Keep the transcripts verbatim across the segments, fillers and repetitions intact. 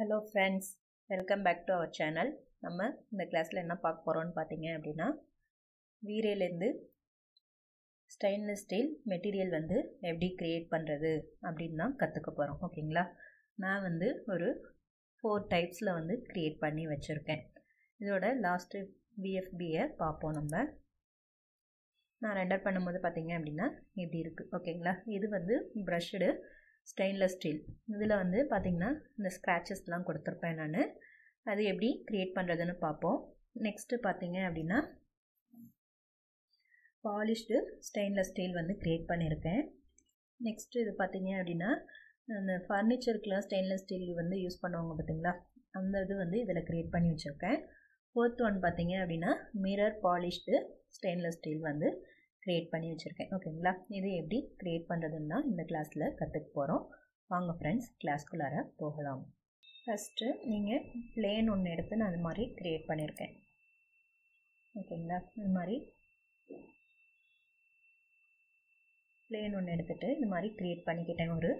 Hello friends, welcome back to our channel. நம்ம இந்த கிளாஸில் என்ன பார்க்க போகிறோம்னு பார்த்தீங்க அப்படின்னா, வீரேலேருந்து ஸ்டெயின்லெஸ் ஸ்டீல் மெட்டீரியல் வந்து எப்படி க்ரியேட் பண்ணுறது அப்படின்னு தான் கற்றுக்க போகிறோம். ஓகேங்களா, நான் வந்து ஒரு ஃபோர் டைப்ஸில் வந்து க்ரியேட் பண்ணி வச்சுருக்கேன். இதோட லாஸ்ட்டு விஎஃபியை பார்ப்போம். நம்ம நான் ரெண்டர் பண்ணும்போது பார்த்தீங்க அப்படின்னா எப்படி இருக்குது. ஓகேங்களா, இது வந்து ப்ரஷ்டு ஸ்டெயின்லெஸ் ஸ்டீல். இதில் வந்து பார்த்திங்கன்னா இந்த ஸ்க்ராச்சஸ்லாம் கொடுத்துருப்பேன். நான் அது எப்படி க்ரியேட் பண்ணுறதுன்னு பார்ப்போம். நெக்ஸ்ட்டு பார்த்திங்க அப்படின்னா பாலிஷ்டு ஸ்டெயின்லெஸ் ஸ்டீல் வந்து க்ரியேட் பண்ணியிருக்கேன். நெக்ஸ்ட்டு இது பார்த்திங்க அப்படின்னா இந்த ஃபர்னிச்சருக்குலாம் ஸ்டெயின்லெஸ் ஸ்டீல் வந்து யூஸ் பண்ணுவாங்க பார்த்திங்களா, அந்த இது வந்து இதில் க்ரியேட் பண்ணி வச்சுருக்கேன். ஃபோர்த் ஒன் பார்த்திங்க அப்படின்னா மிரர் பாலிஷ்டு ஸ்டெயின்லெஸ் ஸ்டீல் வந்து க்ரியேட் பண்ணி வச்சுருக்கேன். ஓகேங்களா, இது எப்படி க்ரியேட் பண்ணுறதுன்னு தான் இந்த கிளாஸில் கற்றுக்க போகிறோம். வாங்க ஃப்ரெண்ட்ஸ், கிளாஸ்க்குள்ளார போகலாம். ஃபஸ்ட்டு நீங்கள் பிளேன் ஒன்று எடுத்து நான் அது மாதிரி க்ரியேட் பண்ணியிருக்கேன். ஓகேங்களா, இது மாதிரி பிளேன் ஒன்று எடுத்துகிட்டு இது மாதிரி க்ரியேட் பண்ணிக்கிட்டேன். ஒரு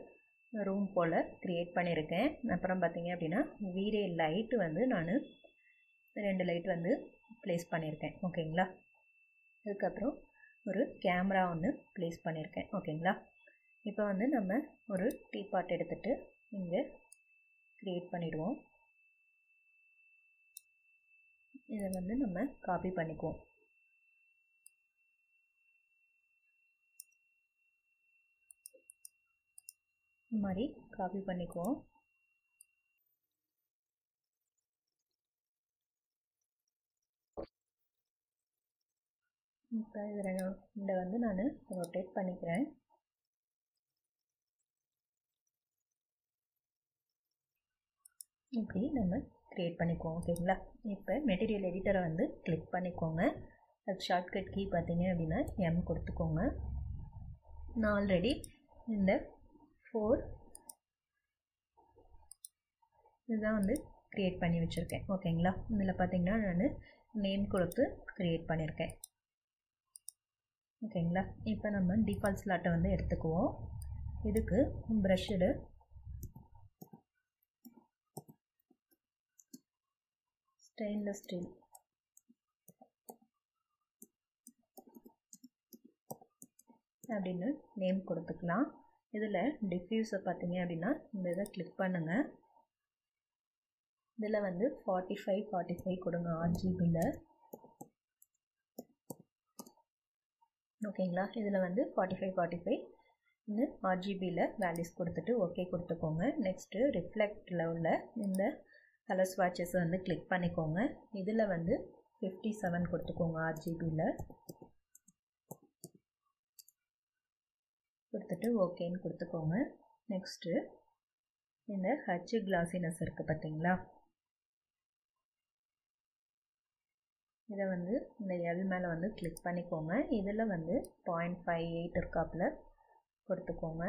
ரூம் போல் க்ரியேட் பண்ணியிருக்கேன். அப்புறம் பார்த்தீங்க அப்படின்னா வீரே லைட்டு வந்து நான் ரெண்டு லைட் வந்து ப்ளேஸ் பண்ணியிருக்கேன். ஓகேங்களா, அதுக்கப்புறம் ஒரு கேமரா ஒன்று ப்ளேஸ் பண்ணியிருக்கேன். ஓகேங்களா, இப்போ வந்து நம்ம ஒரு டீ பாட் எடுத்துகிட்டு இங்கே க்ரியேட் பண்ணிவிடுவோம். இதை வந்து நம்ம காப்பி பண்ணிக்குவோம். இந்த மாதிரி காப்பி பண்ணிக்குவோம். இப்போ இதில் இதை வந்து நான் ரொட்டேட் பண்ணிக்கிறேன். இப்படி நம்ம க்ரியேட் பண்ணிக்குவோம். ஓகேங்களா, இப்போ மெட்டீரியல் எடிட்டரை வந்து கிளிக் பண்ணிக்கோங்க. அது ஷார்ட்கட் கீ பார்த்தீங்க அப்படின்னா எம் கொடுத்துக்கோங்க. நான் ஆல்ரெடி இந்த ஃபோர் இதுதான் வந்து க்ரியேட் பண்ணி வச்சுருக்கேன். ஓகேங்களா, இதில் பார்த்தீங்கன்னா நான் நேம் கொடுத்து க்ரியேட் பண்ணியிருக்கேன். ஓகேங்களா, இப்போ நம்ம டிஃபால்ட் ஸ்லாட்டை வந்து எடுத்துக்குவோம். இதுக்கு ப்ரஷ்டு ஸ்டெயின்லெஸ் ஸ்டீல் அப்படின்னு நேம் கொடுத்துக்கலாம். இதில் டிஃப்யூஸை பார்த்தீங்க அப்படின்னா இந்த இதை கிளிக் பண்ணுங்கள். இதில் வந்து ஃபார்ட்டி ஃபைவ் ஃபார்ட்டி ஃபைவ் கொடுங்க ஆர்ஜிபியில். ஓகேங்களா, இதில் வந்து ஃபார்ட்டி ஃபைவ் ஃபார்ட்டி ஃபைவ் இந்த ஆர்ஜிபியில் வேல்யூஸ் கொடுத்துட்டு ஓகே கொடுத்துக்கோங்க. நெக்ஸ்ட்டு ரிஃப்ளெக்டில் உள்ள இந்த கலர் ஸ்வாட்சஸ் வந்து கிளிக் பண்ணிக்கோங்க. இதில் வந்து ஃபிஃப்டி செவன் கொடுத்துக்கோங்க ஆர்ஜிபியில். கொடுத்துட்டு ஓகேன்னு கொடுத்துக்கோங்க. நெக்ஸ்ட்டு இந்த ஹச்சு கிளாஸினஸ் இருக்குது பார்த்தீங்களா, இதை வந்து இந்த எல் மேலே வந்து கிளிக் பண்ணிக்கோங்க. இதில் வந்து பாயிண்ட் ஃபைவ் எயிட் இருக்காப்பில் கொடுத்துக்கோங்க.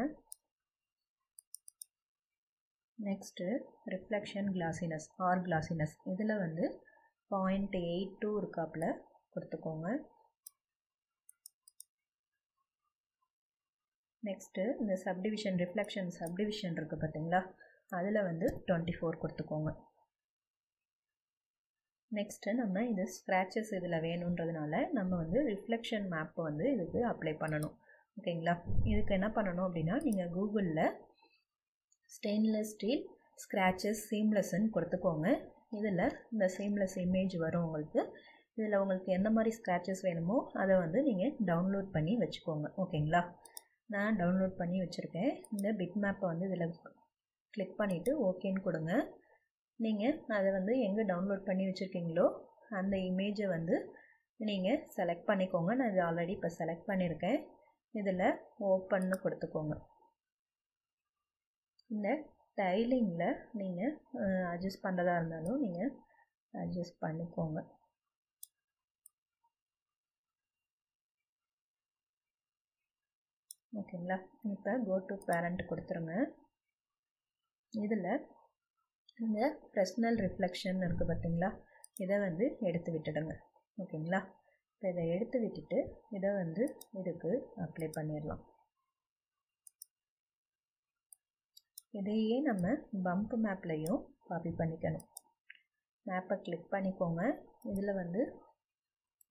Next reflection glossiness R glossiness, இதில் வந்து பாயிண்ட் எயிட் டூ இருக்காப்பில் கொடுத்துக்கோங்க. நெக்ஸ்ட்டு இந்த சப்டிவிஷன் ரிஃப்ளெக்ஷன் சப்டிவிஷன் இருக்குது பார்த்தீங்களா, அதில் வந்து டுவெண்ட்டி ஃபோர் கொடுத்துக்கோங்க. நெக்ஸ்ட்டு நம்ம இது ஸ்க்ராச்சஸ் இதில் வேணுன்றதுனால நம்ம வந்து ரிஃப்ளெக்ஷன் மேப்பை வந்து இதுக்கு அப்ளை பண்ணணும். ஓகேங்களா, இதுக்கு என்ன பண்ணணும் அப்படின்னா நீங்கள் கூகுளில் ஸ்டெயின்லெஸ் ஸ்டீல் ஸ்க்ராச்சஸ் சீம்லெஸ்ன்னு கொடுத்துக்கோங்க. இதில் இந்த சீம்லெஸ் இமேஜ் வரும் உங்களுக்கு. இதில் உங்களுக்கு எந்த மாதிரி ஸ்க்ராச்சஸ் வேணுமோ அதை வந்து நீங்கள் டவுன்லோட் பண்ணி வச்சுக்கோங்க. ஓகேங்களா, நான் டவுன்லோட் பண்ணி வச்சுருக்கேன். இந்த பிட் மேப்பை வந்து இதில் கிளிக் பண்ணிவிட்டு ஓகேன்னு கொடுங்க. நீங்கள் அதை வந்து எங்கே டவுன்லோட் பண்ணி வச்சுருக்கீங்களோ அந்த இமேஜை வந்து நீங்கள் செலக்ட் பண்ணிக்கோங்க. நான் இது ஆல்ரெடி இப்போ செலக்ட் பண்ணியிருக்கேன். இதில் ஓப்பன்னு கொடுத்துக்கோங்க. இந்த டைலிங்கில் நீங்கள் அட்ஜஸ்ட் பண்ணுறதா இருந்தாலும் நீங்கள் அட்ஜஸ்ட் பண்ணிக்கோங்க. ஓகேங்களா, இப்போ கோ டு பேரண்ட் கொடுத்துருங்க. இதில் இந்த ஃப்ரெஸ்னல் ரிஃப்ளெக்ஷன் இருக்குது பார்த்தீங்களா, இதை வந்து எடுத்து விட்டுடுங்க. ஓகேங்களா, இப்போ இதை எடுத்து விட்டுட்டு இதை வந்து இதுக்கு அப்ளை பண்ணிடலாம். இதையே நம்ம பம்ப் மேப்லையும் காப்பி பண்ணிக்கணும். மேப்பை கிளிக் பண்ணிக்கோங்க. இதில் வந்து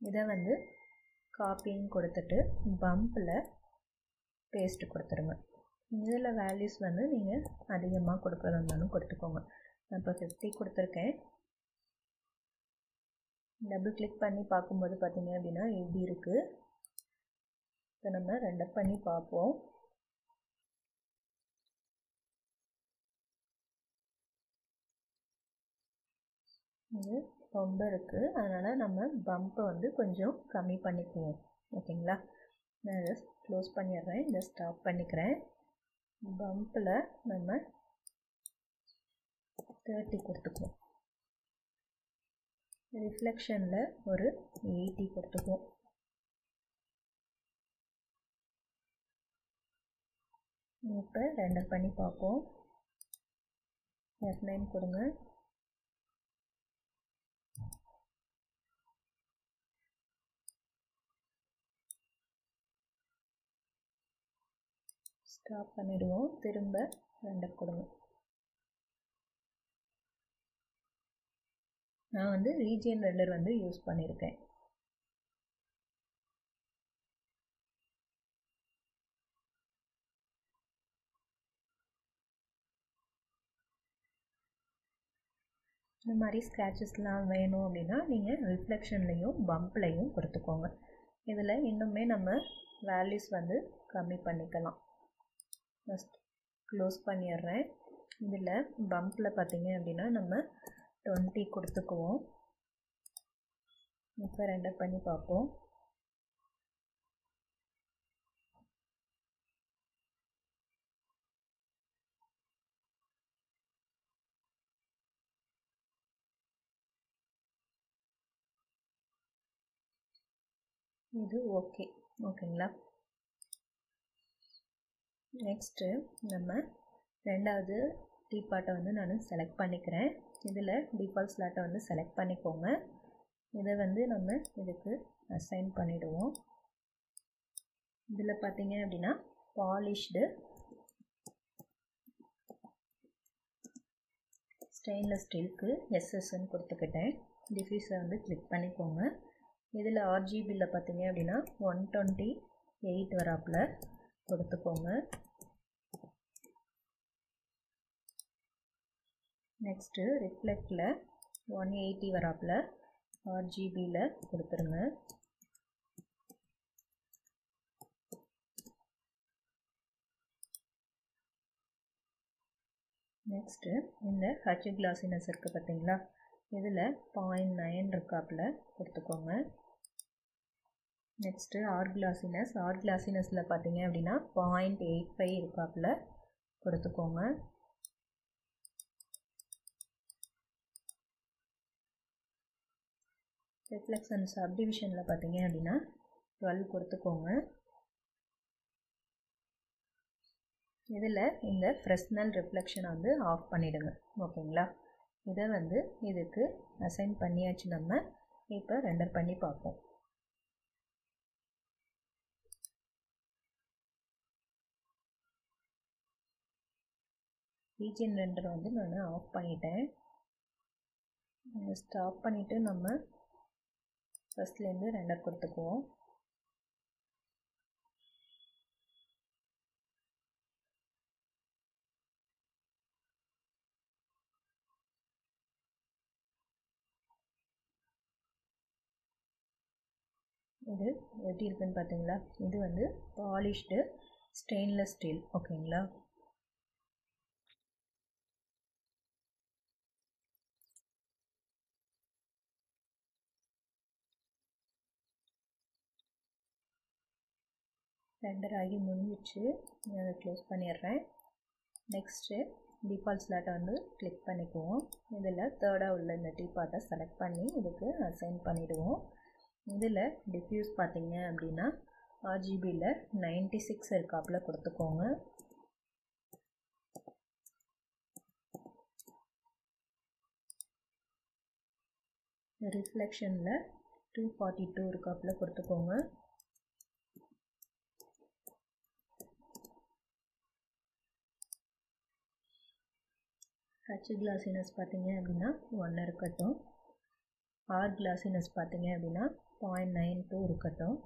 இதை வந்து காப்பின்னு கொடுத்துட்டு பம்பில் பேஸ்ட்டு கொடுத்துருங்க. இதில் வேல்யூஸ் வந்து நீங்கள் அதிகமாக கொடுக்குறது இருந்தாலும் கொடுத்துக்கோங்க. நான் இப்போ ஃபிஃப்டி கொடுத்துருக்கேன். டபுள் கிளிக் பண்ணி பார்க்கும்போது பார்த்தீங்க அப்படின்னா எப்படி இருக்குது. இப்போ நம்ம ரெண்டப் பண்ணி பார்ப்போம். இது ரொம்ப இருக்குது, அதனால் நம்ம பம்பை வந்து கொஞ்சம் கம்மி பண்ணிக்குவோம். ஓகேங்களா, நான் இதை க்ளோஸ் பண்ணிடுறேன், இதை ஸ்டாப் பண்ணிக்கிறேன். பம்பில் நம்ம தேர்ட்டி கொடுத்துக்குவோம். ரிஃப்ளெக்ஷனில் ஒரு எயிட்டி கொடுத்துக்குவோம். இப்போ ரெண்டர் பண்ணி பார்ப்போம். எஃப் நைன் கொடுங்க. ஸ்டாப் பண்ணிடுவோம். திரும்ப ரெண்டர் கொடுங்க. நான் வந்து ரீஜியன் ரெண்டர் வந்து யூஸ் பண்ணியிருக்கேன். இந்த மாதிரி ஸ்க்ராச்சஸ்லாம் வேணும் அப்படின்னா நீங்கள் ரிஃப்ளெக்ஷன்லையும் பம்ப்லையும் கொடுத்துக்கோங்க. இதில் இன்னுமே நம்ம வேல்யூஸ் வந்து கம்மி பண்ணிக்கலாம். ஃபஸ்ட் க்ளோஸ் பண்ணிடுறேன். இதில் பம்பில் பார்த்தீங்க அப்படின்னா நம்ம டுவெண்ட்டி கொடுத்துக்குவோம். இப்போ ரெண்டை பண்ணி பார்ப்போம். இது ஓகே. ஓகேங்களா, நெக்ஸ்ட்டு நம்ம ரெண்டாவது டிபார்ட்டை வந்து நான் செலக்ட் பண்ணிக்கிறேன். இதில் டிஃபால்ட் ஸ்லாட்டை வந்து செலக்ட் பண்ணிக்கோங்க. இதை வந்து நம்ம இதுக்கு அசைன் பண்ணிவிடுவோம். இதில் பார்த்தீங்க அப்படின்னா பாலிஷ்டு ஸ்டெயின்லெஸ் ஸ்டீலுக்கு எஸ்எஸ்ன்னு கொடுத்துக்கிட்டேன். டிஃப்யூஸை வந்து கிளிக் பண்ணிக்கோங்க. இதில் ஆர்ஜிபியில் பார்த்தீங்க அப்படின்னா ஒன் டுவெண்ட்டி எயிட் வராப்பில் கொடுத்துக்கோங்க. நெக்ஸ்ட்டு ரிஃப்ளெக்டில் ஒன் எயிட்டி வராப்பில் ஆர்ஜிபியில் கொடுத்துருங்க. நெக்ஸ்ட்டு இந்த ஹச் கிளாஸினஸ் இருக்குது பார்த்தீங்களா, இதில் பாயிண்ட் நைன் இருக்காப்பில் கொடுத்துக்கோங்க. நெக்ஸ்ட்டு ஆர் கிளாஸினஸ் ஆர் கிளாஸினஸில் பார்த்தீங்க அப்படின்னா பாயிண்ட் எயிட் ஃபைவ் இருக்காப்பில் கொடுத்துக்கோங்க. ரிஃப்ளெக்ஷன் சப்டிவிஷனில் பார்த்தீங்க அப்படின்னா டுவெல் கொடுத்துக்கோங்க. இதில் இந்த ஃப்ரெஸ்னல் ரிஃப்ளெக்ஷனை வந்து ஆஃப் பண்ணிவிடுங்க. ஓகேங்களா, இதை வந்து இதுக்கு அசைன் பண்ணியாச்சு. நம்ம இப்போ ரெண்டர் பண்ணி பார்ப்போம். ரீஜியன் ரெண்டரை வந்து நான் ஆஃப் பண்ணிட்டேன். ஸ்டாப் பண்ணிவிட்டு நம்ம ஃபஸ்ட்லேருந்து ரெண்டர் கொடுத்துக்குவோம். இது எப்படி இருக்குன்னு பார்த்தீங்களா, இது வந்து பாலிஷ்டு ஸ்டெயின்லெஸ் ஸ்டீல். ஓகேங்களா, ரெண்டர் ஆகி முடிஞ்சிச்சு. நான் அதை க்ளோஸ் பண்ணிடுறேன். நெக்ஸ்ட்டு டிஃபால்ட் ஸ்லாட்டை வந்து கிளிக் பண்ணிக்குவோம். இதில் தேர்டாக உள்ள இந்த டிபார்ட்டை செலக்ட் பண்ணி இதுக்கு அசைன் பண்ணிவிடுவோம். இதில் டிஃப்யூஸ் பார்த்தீங்க அப்படின்னா ஆர்ஜிபியில் நைன்ட்டி சிக்ஸ் இருக்காப்பில் கொடுத்துக்கோங்க. ரிஃப்ளெக்ஷனில் டூ ஃபார்ட்டி டூ இருக்காப்பில் கொடுத்துக்கோங்க. ஹச் கிளாஸினஸ் பார்த்தீங்க அப்படின்னா ஒன்று இருக்கட்டும், ஆர் கிளாஸினஸ் பார்த்தீங்க அப்படின்னா பாயிண்ட் நைன் டூ இருக்கட்டும்.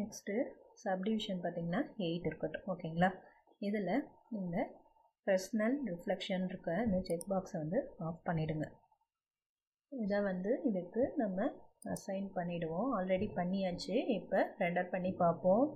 நெக்ஸ்ட்டு சப்டிவிஷன் பார்த்தீங்கன்னா எயிட் இருக்கட்டும். ஓகேங்களா, இதில் இந்த ஃப்ரெஸ்னல் ரிஃப்ளெக்ஷன் இருக்க இந்த செக் பாக்ஸை வந்து ஆஃப் பண்ணிவிடுங்க. இதை வந்து இதுக்கு நம்ம அசைன் பண்ணிவிடுவோம். ஆல்ரெடி பண்ணியாச்சு, இப்போ ரெண்டர் பண்ணி பார்ப்போம்.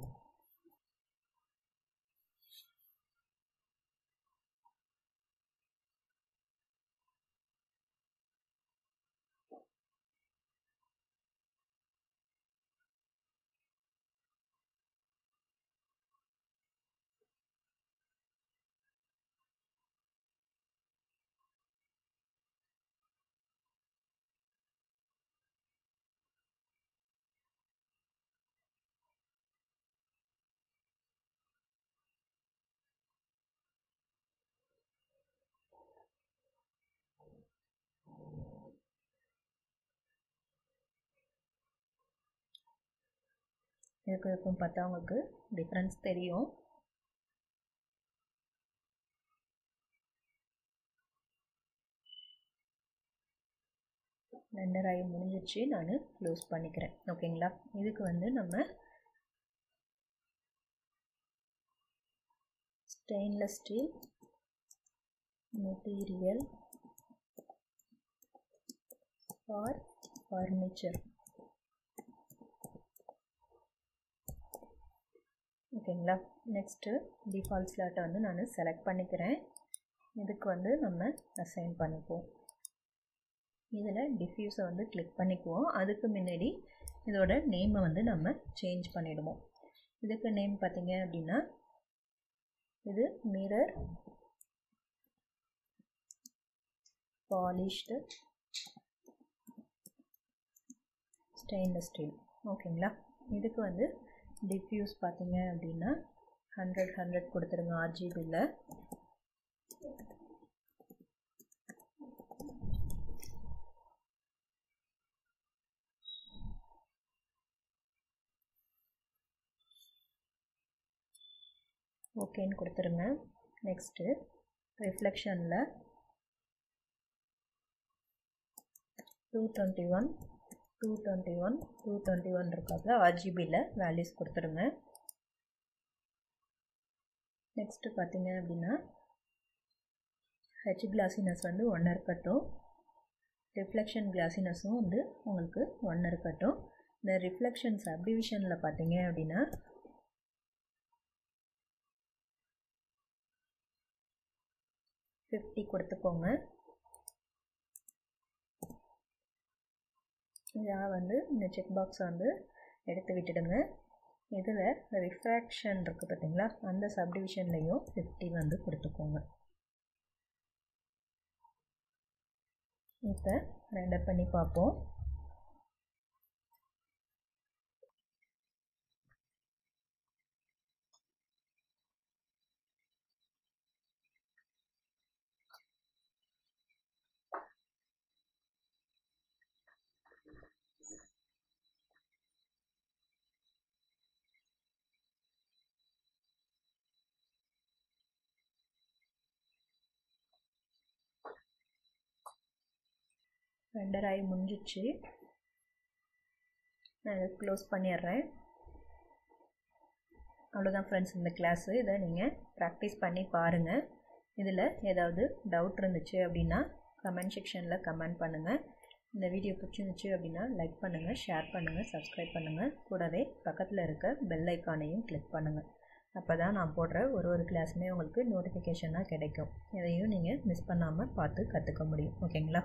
இதுக்கு இருக்கும் பார்த்தா அவங்களுக்கு டிஃப்ரென்ஸ் தெரியும். ரெண்டர் ஆகி முடிஞ்சிச்சு, நான் க்ளோஸ் பண்ணிக்கிறேன். ஓகேங்களா, இதுக்கு வந்து நம்ம stainless steel material for furniture, ஓகேங்களா. நெக்ஸ்ட்டு டிஃபால்ட் ஸ்லாட்டை வந்து நான் செலக்ட் பண்ணிக்கிறேன். இதுக்கு வந்து நம்ம அசைன் பண்ணிப்போம். இதில் டிஃப்யூஸை வந்து கிளிக் பண்ணிக்குவோம். அதுக்கு முன்னாடி இதோட நேமை வந்து நம்ம சேஞ்ச் பண்ணிவிடுவோம். இதுக்கு நேம் பார்த்திங்க அப்படின்னா இது மிரர் பாலிஷ்டு ஸ்டெயின்லெஸ் ஸ்டீல், ஓகேங்களா. இதுக்கு வந்து டிஃப்யூஸ் பார்த்தீங்க அப்படின்னா ஹண்ட்ரட் ஹண்ட்ரட் கொடுத்துருங்க ஆர்ஜிபியில். ஓகேன்னு கொடுத்துருங்க. நெக்ஸ்ட்டு ரிஃப்ளெக்ஷனில் two twenty one two twenty one two twenty one இருக்காது, ஆர்ஜிபியில் வேல்யூஸ் கொடுத்துருங்க. நெக்ஸ்ட்டு பார்த்தீங்க அப்படின்னா ஹெச் கிளாஸினஸ் வந்து ஒன்று இருக்கட்டும், ரிஃப்ளெக்ஷன் கிளாஸினஸும் வந்து உங்களுக்கு ஒன்று இருக்கட்டும். இந்த ரிஃப்ளெக்ஷன் சப்டிவிஷனில் பார்த்தீங்க அப்படின்னா ஃபிஃப்டி கொடுத்துக்கோங்க. இதாக வந்து இந்த செக் பாக்ஸை வந்து எடுத்து விட்டுடுங்க. இதில் ரிஃப்ராக்ஷன் இருக்குது பார்த்தீங்களா, அந்த சப்டிவிஷன்லேயும் ஃபிஃப்டி வந்து கொடுத்துக்கோங்க. இப்போ ரெண்டர் பண்ணி பார்ப்போம். ரெண்டர் ஆகி முடிஞ்சிச்சு, நான் இதை க்ளோஸ் பண்ணிடுறேன். அவ்வளோதான் ஃப்ரெண்ட்ஸ் இந்த கிளாஸு. இதை நீங்கள் ப்ராக்டிஸ் பண்ணி பாருங்கள். இதில் ஏதாவது டவுட் இருந்துச்சு அப்படின்னா கமெண்ட் செக்ஷனில் கமெண்ட் பண்ணுங்கள். இந்த வீடியோ பிடிச்சிருந்துச்சு அப்படின்னா லைக் பண்ணுங்கள், ஷேர் பண்ணுங்கள், சப்ஸ்கிரைப் பண்ணுங்கள். கூடவே பக்கத்தில் இருக்க பெல் ஐக்கானையும் கிளிக் பண்ணுங்கள். அப்போ தான் நான் போடுற ஒரு ஒரு கிளாஸுமே உங்களுக்கு நோட்டிஃபிகேஷனாக கிடைக்கும். இதையும் நீங்கள் மிஸ் பண்ணாமல் பார்த்து கற்றுக்க முடியும். ஓகேங்களா,